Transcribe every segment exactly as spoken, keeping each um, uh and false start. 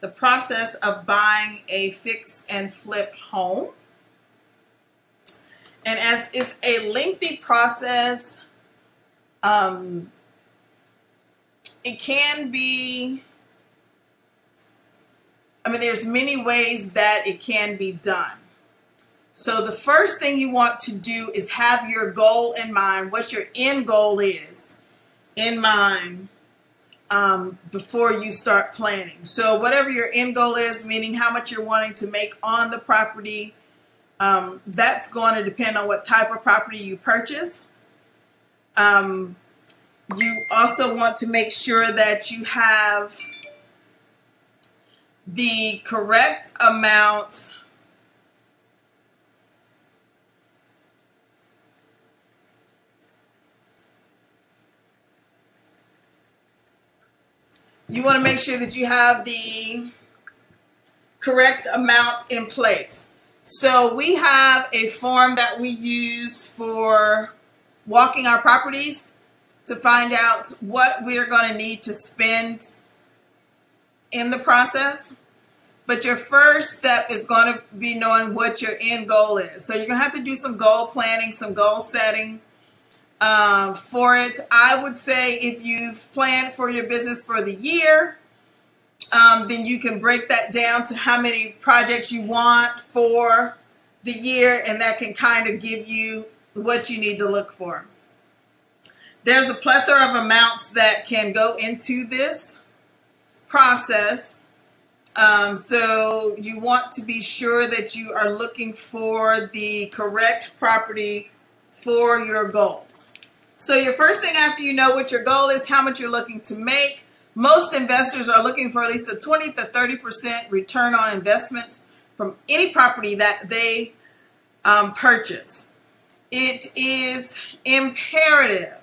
the process of buying a fix and flip home. And as it's a lengthy process, um, it can be, I mean, there's many ways that it can be done. So the first thing you want to do is have your goal in mind, what your end goal is in mind um, before you start planning. So whatever your end goal is, meaning how much you're wanting to make on the property, um, that's going to depend on what type of property you purchase. Um, you also want to make sure that you have the correct amount you want to make sure that you have the correct amount in place. So we have a form that we use for walking our properties to find out what we are going to need to spend in the process. But your first step is going to be knowing what your end goal is. So you're going to have to do some goal planning, some goal setting. Um, for it, I would say if you've planned for your business for the year, um, then you can break that down to how many projects you want for the year, and that can kind of give you what you need to look for. There's a plethora of amounts that can go into this process. Um, so you want to be sure that you are looking for the correct property for your goals. So your first thing after you know what your goal is, how much you're looking to make. Most investors are looking for at least a twenty to thirty percent return on investments from any property that they um, purchase. It is imperative,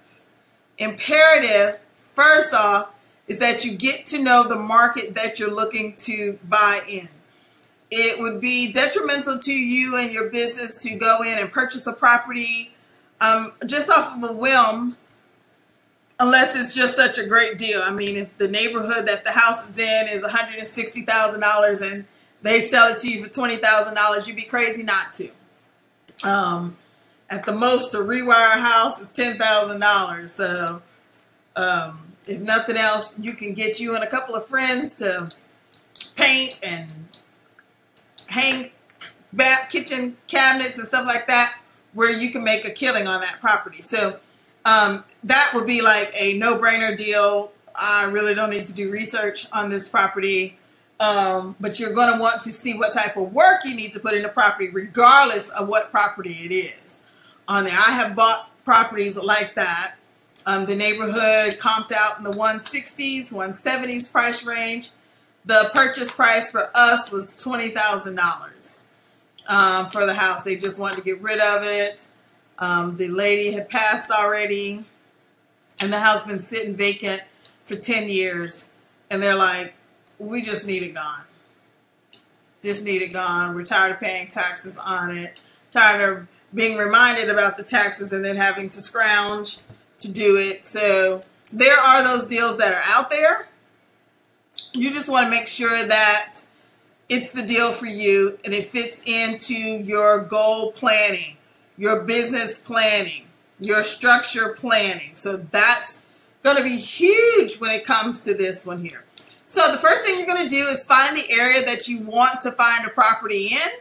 imperative, first off, is that you get to know the market that you're looking to buy in. It would be detrimental to you and your business to go in and purchase a property Um, just off of a whim, unless it's just such a great deal. I mean, if the neighborhood that the house is in is one hundred sixty thousand dollars and they sell it to you for twenty thousand dollars, you'd be crazy not to. Um, at the most, to rewire a house is ten thousand dollars. So um, if nothing else, you can get you and a couple of friends to paint and hang back kitchen cabinets and stuff like that, where you can make a killing on that property. So um, that would be like a no-brainer deal. I really don't need to do research on this property, um, but you're gonna want to see what type of work you need to put in the property regardless of what property it is on there. I have bought properties like that. Um, the neighborhood comped out in the one sixties, one seventies price range. The purchase price for us was twenty thousand dollars. Um, for the house. They just wanted to get rid of it. Um, the lady had passed already, and the house been sitting vacant for ten years. And they're like, we just need it gone. Just need it gone. We're tired of paying taxes on it. Tired of being reminded about the taxes and then having to scrounge to do it. So there are those deals that are out there. You just want to make sure that it's the deal for you and it fits into your goal planning, your business planning, your structure planning. So that's going to be huge when it comes to this one here. So the first thing you're going to do is find the area that you want to find a property in.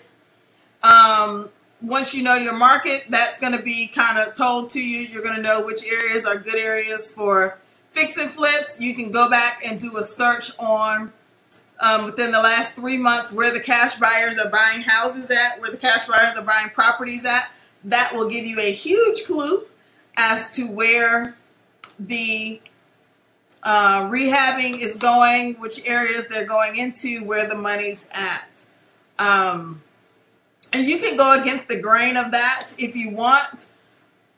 Um, once you know your market, that's going to be kind of told to you. You're going to know which areas are good areas for fix and flips. You can go back and do a search on Um, within the last three months where the cash buyers are buying houses at, where the cash buyers are buying properties at. That will give you a huge clue as to where the uh, rehabbing is going, which areas they're going into, where the money's at. Um, and you can go against the grain of that if you want.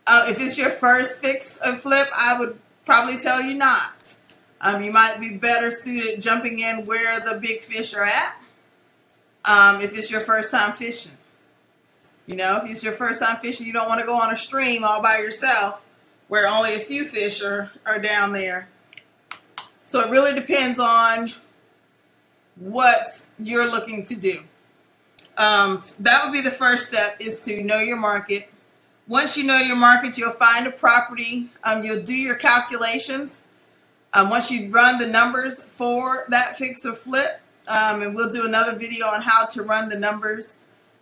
Uh, if it's your first fix and flip, I would probably tell you not. Um, you might be better suited jumping in where the big fish are at um, if it's your first time fishing. You know, if it's your first time fishing, you don't want to go on a stream all by yourself where only a few fish are, are down there. So it really depends on what you're looking to do. Um, that would be the first step, is to know your market. Once you know your market, you'll find a property. Um, you'll do your calculations. Um, once you run the numbers for that fix or flip, um, and we'll do another video on how to run the numbers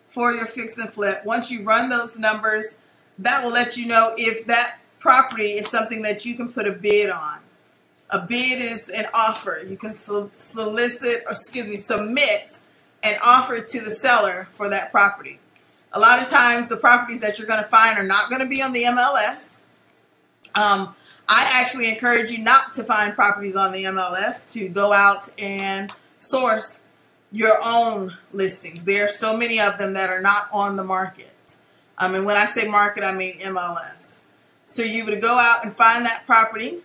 for your fix and flip. Once you run those numbers, that will let you know if that property is something that you can put a bid on. A bid is an offer. You can solicit, or excuse me, submit an offer to the seller for that property. A lot of times the properties that you're going to find are not going to be on the M L S. Um, I actually encourage you not to find properties on the M L S, to go out and source your own listings. There are so many of them that are not on the market. Um, and when I say market, I mean M L S. So you would go out and find that property.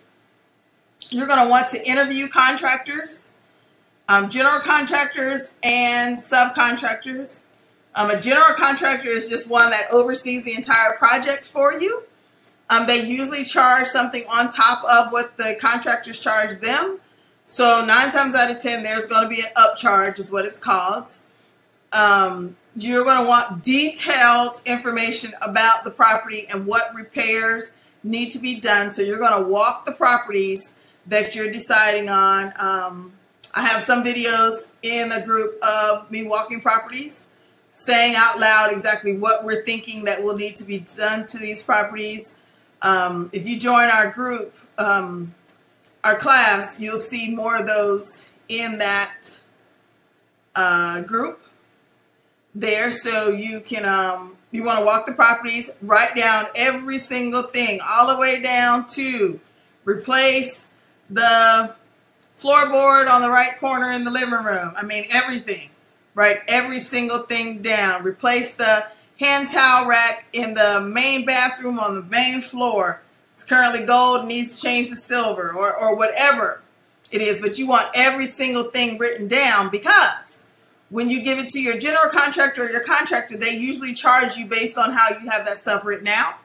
You're going to want to interview contractors, um, general contractors and subcontractors. Um, a general contractor is just one that oversees the entire project for you. Um, they usually charge something on top of what the contractors charge them. So nine times out of ten, there's going to be an upcharge, is what it's called. Um, you're going to want detailed information about the property and what repairs need to be done. So you're going to walk the properties that you're deciding on. Um, I have some videos in the group of me walking properties, saying out loud exactly what we're thinking that will need to be done to these properties. Um, if you join our group, um, our class, you'll see more of those in that uh, group there. So you can, um, you want to walk the properties, write down every single thing, all the way down to replace the floorboard on the right corner in the living room. I mean, everything. Write every single thing down. Replace the hand towel rack in the main bathroom on the main floor. It's currently gold, needs to change to silver, or, or whatever it is. But you want every single thing written down, because when you give it to your general contractor or your contractor, they usually charge you based on how you have that stuff written out.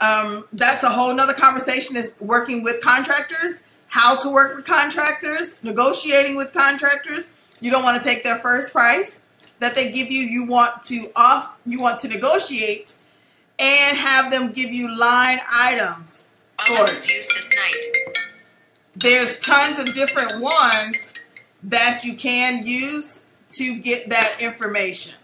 Um, that's a whole nother conversation, is working with contractors, how to work with contractors, negotiating with contractors. You don't want to take their first price that they give you. You want to off, you want to negotiate and have them give you line items. All items used this night. There's tons of different ones that you can use to get that information.